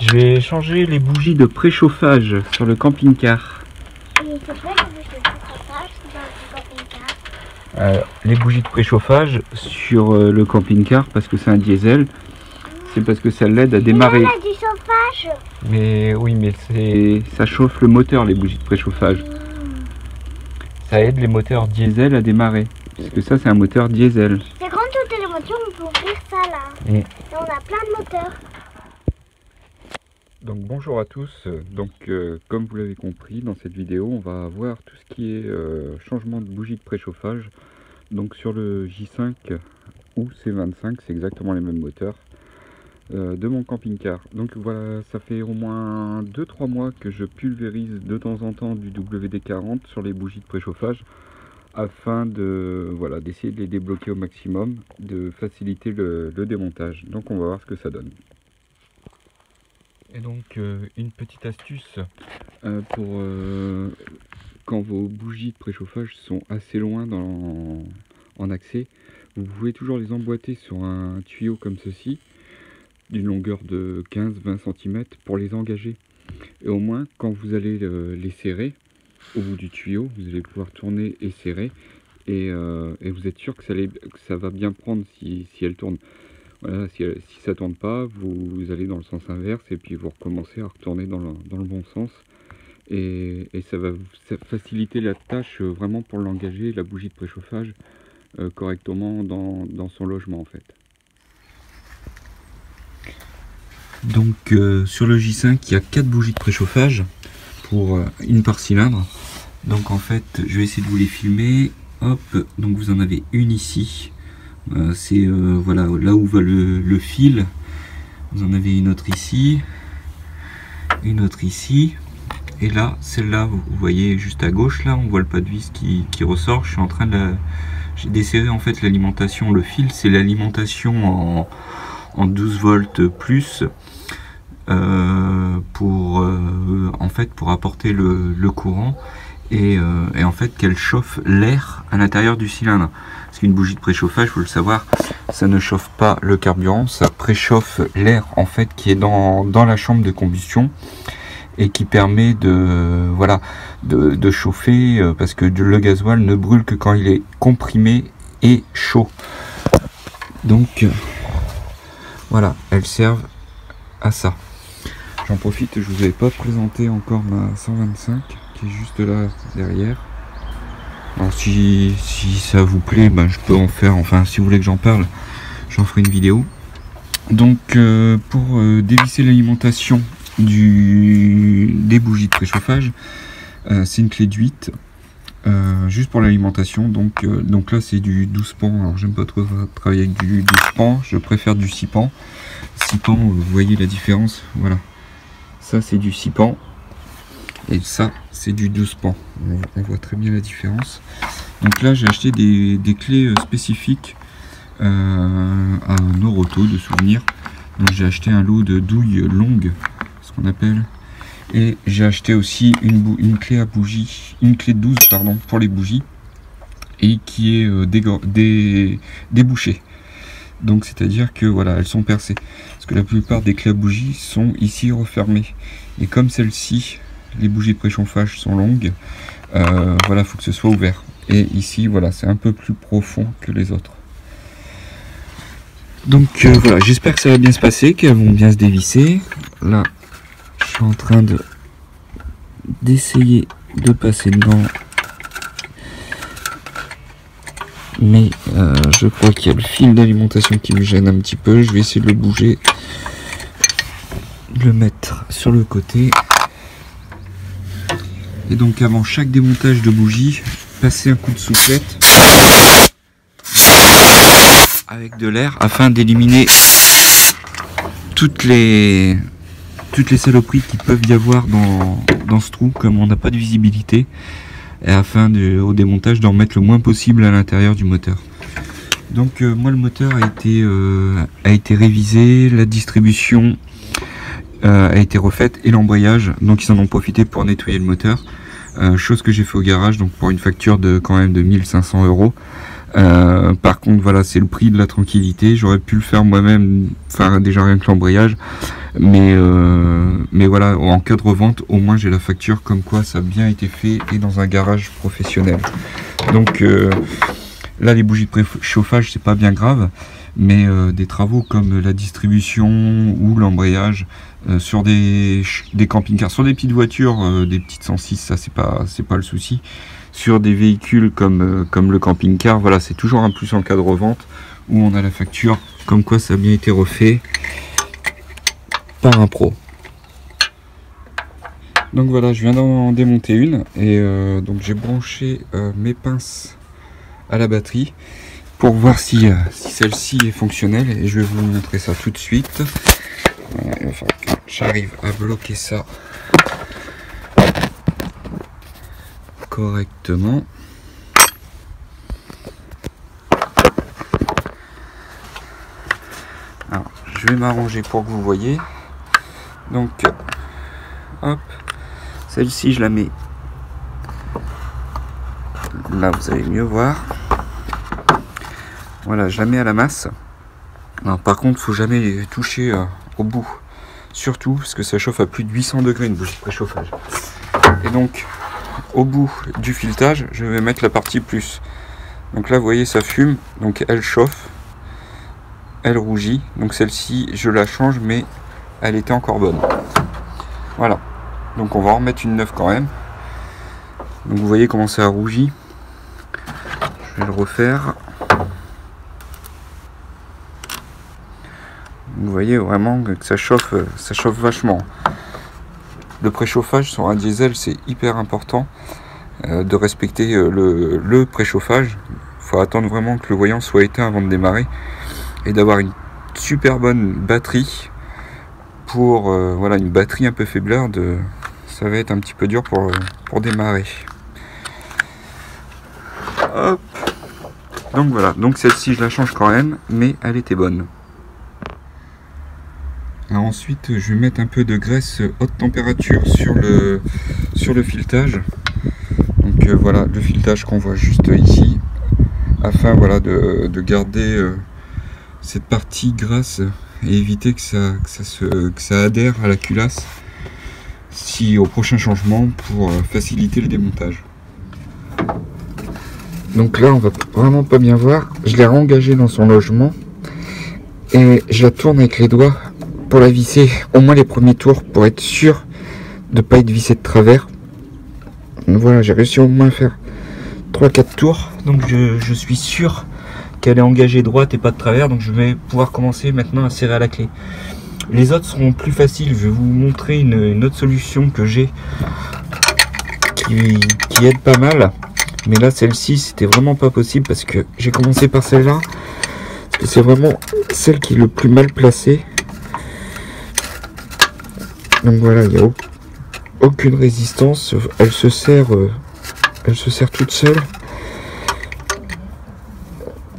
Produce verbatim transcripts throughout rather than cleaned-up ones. Je vais changer les bougies de préchauffage sur le camping-car. Euh, les bougies de préchauffage sur euh, le camping-car, parce que c'est un diesel, c'est parce que ça l'aide à démarrer. Mais là, on a du chauffage. Mais oui, mais c'est ça chauffe le moteur, les bougies de préchauffage. Mmh. Ça aide les moteurs diesel à démarrer, parce que ça, c'est un moteur diesel. C'est grand, toutes les voitures, on peut ouvrir ça là. Mmh. Et on a plein de moteurs. Donc bonjour à tous, donc euh, comme vous l'avez compris dans cette vidéo on va voir tout ce qui est euh, changement de bougie de préchauffage donc sur le J cinq ou C vingt-cinq, c'est exactement les mêmes moteurs euh, de mon camping-car. Donc voilà, ça fait au moins deux trois mois que je pulvérise de temps en temps du W D quarante sur les bougies de préchauffage afin de voilà d'essayer de les débloquer au maximum, de faciliter le, le démontage. Donc on va voir ce que ça donne. Et donc euh, une petite astuce euh, pour euh, quand vos bougies de préchauffage sont assez loin dans, en accès, vous pouvez toujours les emboîter sur un tuyau comme ceci d'une longueur de quinze à vingt centimètres pour les engager. Et au moins quand vous allez euh, les serrer au bout du tuyau, vous allez pouvoir tourner et serrer et, euh, et vous êtes sûr que ça, les, que ça va bien prendre si, si elles tournent. Voilà, si, si ça ne tourne pas, vous allez dans le sens inverse et puis vous recommencez à retourner dans le, dans le bon sens. Et, et ça va ça faciliter la tâche vraiment pour l'engager, la bougie de préchauffage, euh, correctement dans, dans son logement en fait. Donc euh, sur le J cinq, il y a quatre bougies de préchauffage, pour euh, une par cylindre. Donc en fait, je vais essayer de vous les filmer. Hop, donc vous en avez une ici. Euh, c'est euh, voilà là où va le, le fil. Vous en avez une autre ici, une autre ici, et là celle-là vous, vous voyez juste à gauche là on voit le pas de vis qui, qui ressort. Je suis en train de la... j'ai desserré en fait l'alimentation, le fil c'est l'alimentation en, en douze volts plus euh, pour euh, en fait pour apporter le, le courant. Et, euh, et en fait qu'elle chauffe l'air à l'intérieur du cylindre, parce qu'une bougie de préchauffage, faut le savoir, ça ne chauffe pas le carburant, ça préchauffe l'air en fait qui est dans, dans la chambre de combustion et qui permet de voilà de, de chauffer, euh, parce que le gasoil ne brûle que quand il est comprimé et chaud. Donc euh, voilà, elles servent à ça. J'en profite, je vous avais pas présenté encore ma cent vingt-cinq qui est juste là derrière. Alors si, si ça vous plaît, ben je peux en faire, enfin si vous voulez que j'en parle, j'en ferai une vidéo. Donc euh, pour euh, dévisser l'alimentation du des bougies de préchauffage, euh, c'est une clé de huit, euh, juste pour l'alimentation. Donc, euh, donc là c'est du douze pans, alors j'aime pas trop travailler avec du douze pans, je préfère du six pans. six pans, vous voyez la différence, voilà. Ça c'est du six pans et ça c'est du douze pans. On voit très bien la différence. Donc là j'ai acheté des, des clés spécifiques euh, à Noroto de souvenirs. Donc j'ai acheté un lot de douilles longues, ce qu'on appelle. Et j'ai acheté aussi une, une clé à bougie, une clé douze pardon, pour les bougies et qui est euh, dé, débouchée. Donc c'est à dire que voilà elles sont percées, parce que la plupart des clés à bougies sont ici refermées, et comme celle-ci les bougies de préchauffage sont longues, euh, voilà faut que ce soit ouvert, et ici voilà c'est un peu plus profond que les autres. Donc euh, voilà, j'espère que ça va bien se passer, qu'elles vont bien se dévisser. Là je suis en train de d'essayer de passer dedans, mais euh, je crois qu'il y a le fil d'alimentation qui me gêne un petit peu. Je vais essayer de le bouger, de le mettre sur le côté. Et donc avant chaque démontage de bougie, passez un coup de soufflette avec de l'air afin d'éliminer toutes les toutes les saloperies qui peuvent y avoir dans, dans ce trou, comme on n'a pas de visibilité. Et afin de, au démontage d'en mettre le moins possible à l'intérieur du moteur. Donc euh, moi le moteur a été, euh, a été révisé, la distribution euh, a été refaite et l'embrayage, donc ils en ont profité pour nettoyer le moteur, euh, chose que j'ai fait au garage donc pour une facture de quand même de mille cinq cents euros. Euh, par contre voilà, c'est le prix de la tranquillité. J'aurais pu le faire moi-même, enfin déjà rien que l'embrayage, mais euh, mais voilà, en cas de revente au moins j'ai la facture comme quoi ça a bien été fait et dans un garage professionnel. Donc euh, là les bougies de préchauffage c'est pas bien grave, mais euh, des travaux comme la distribution ou l'embrayage euh, sur des, des camping-cars, sur des petites voitures, euh, des petites cent six, ça c'est pas c'est pas le souci. Sur des véhicules comme, euh, comme le camping-car, voilà, c'est toujours un plus en cas de revente où on a la facture comme quoi ça a bien été refait par un pro. Donc voilà, je viens d'en démonter une et euh, donc j'ai branché euh, mes pinces à la batterie pour voir si, euh, si celle-ci est fonctionnelle, et je vais vous montrer ça tout de suite. Voilà, il va falloir que j'arrive à bloquer ça correctement. Alors, je vais m'arranger pour que vous voyez. Donc hop, celle-ci je la mets là, vous allez mieux voir. Voilà, je la mets à la masse. Alors, par contre, faut jamais toucher euh, au bout, surtout parce que ça chauffe à plus de huit cents degrés une bougie de préchauffage. Et donc au bout du filetage, je vais mettre la partie plus. Donc là, vous voyez, ça fume, donc elle chauffe, elle rougit. Donc celle-ci, je la change, mais elle était encore bonne. Voilà. Donc on va en remettre une neuve quand même. Donc vous voyez comment ça a rougi. Je vais le refaire. Vous voyez vraiment que ça chauffe, ça chauffe vachement. Le préchauffage sur un diesel, c'est hyper important euh, de respecter euh, le, le préchauffage. Il faut attendre vraiment que le voyant soit éteint avant de démarrer et d'avoir une super bonne batterie. Pour euh, voilà, une batterie un peu faibleur, de, ça va être un petit peu dur pour, pour démarrer. Hop. Donc voilà, donc celle-ci je la change quand même, mais elle était bonne. Alors ensuite, je vais mettre un peu de graisse haute température sur le, sur le filetage. Donc euh, voilà, le filetage qu'on voit juste ici, afin voilà, de, de garder euh, cette partie grasse et éviter que ça, que, ça se, que ça adhère à la culasse si au prochain changement, pour faciliter le démontage. Donc là, on va vraiment pas bien voir. Je l'ai réengagée dans son logement et je la tourne avec les doigts pour la visser au moins les premiers tours, pour être sûr de pas être vissé de travers. Voilà, j'ai réussi au moins à faire trois quatre tours, donc je, je suis sûr qu'elle est engagée droite et pas de travers. Donc je vais pouvoir commencer maintenant à serrer à la clé. Les autres seront plus faciles. Je vais vous montrer une, une autre solution que j'ai qui, qui aide pas mal, mais là celle-ci c'était vraiment pas possible parce que j'ai commencé par celle-là, c'est vraiment celle qui est le plus mal placée. Donc voilà, il n'y a aucune résistance, elle se serre, euh, elle se serre toute seule.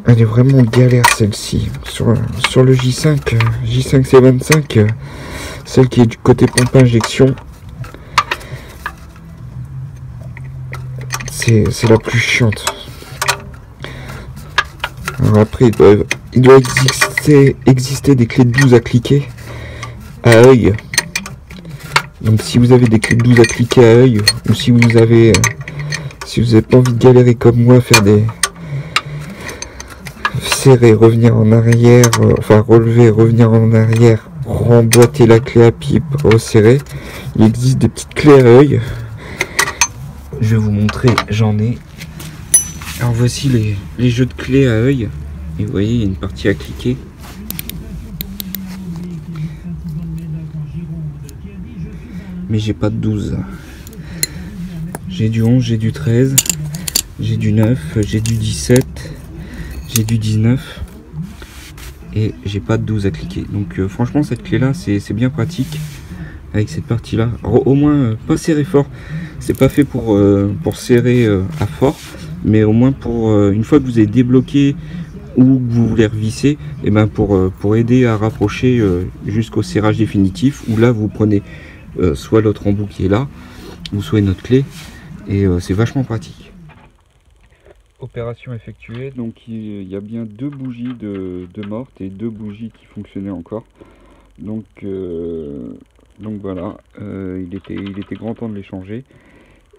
Elle est vraiment galère celle-ci. Sur, sur le J cinq, J cinq C vingt-cinq, euh, celle qui est du côté pompe injection, c'est la plus chiante. Alors après, il doit, il doit exister, exister des clés de douze à cliquer à œil. Donc si vous avez des clés de douze à cliquer à œil, ou si vous avez, si vous n'avez pas envie de galérer comme moi, faire des serrer, revenir en arrière, euh, enfin relever, revenir en arrière, remboîter la clé à pipe, resserrer, il existe des petites clés à œil. Je vais vous montrer, j'en ai. Alors voici les, les jeux de clés à œil. Et vous voyez, il y a une partie à cliquer. Mais j'ai pas de douze, j'ai du onze, j'ai du treize, j'ai du neuf, j'ai du dix-sept, j'ai du dix-neuf et j'ai pas de douze à cliquer. Donc euh, franchement cette clé là c'est bien pratique avec cette partie là. Alors, au moins euh, pas serrer fort, c'est pas fait pour, euh, pour serrer euh, à fort, mais au moins pour euh, une fois que vous avez débloqué ou que vous voulez revisser, et ben pour, euh, pour aider à rapprocher euh, jusqu'au serrage définitif, où là vous prenez Euh, soit l'autre embout qui est là, ou soit une autre clé, et euh, c'est vachement pratique. Opération effectuée. Donc il y a bien deux bougies de, de mortes et deux bougies qui fonctionnaient encore. Donc, euh, donc voilà, euh, il était, il était grand temps de les changer.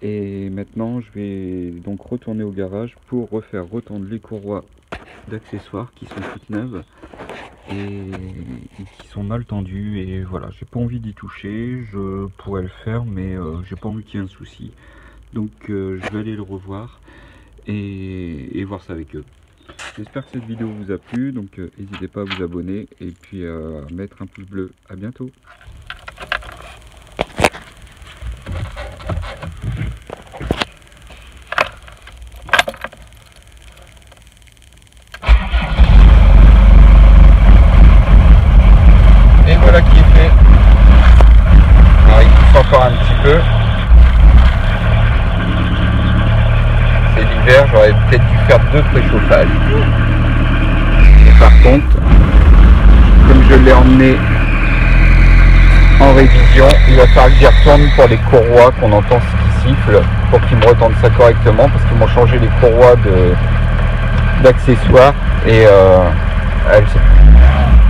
Et maintenant je vais donc retourner au garage pour refaire retendre les courroies d'accessoires qui sont toutes neuves et qui sont mal tendues, et voilà, j'ai pas envie d'y toucher. Je pourrais le faire, mais euh, j'ai pas envie qu'il y ait un souci, donc euh, je vais aller le revoir et, et voir ça avec eux. J'espère que cette vidéo vous a plu, donc euh, n'hésitez pas à vous abonner et puis euh, à mettre un pouce bleu. À bientôt. J'aurais peut-être dû faire deux préchauffages. Et par contre, comme je l'ai emmené en révision, il va falloir que j'y retourne pour les courroies qu'on entend qui sifflent, pour qu'ils me retendent ça correctement, parce qu'ils m'ont changé les courroies d'accessoires et euh, elles,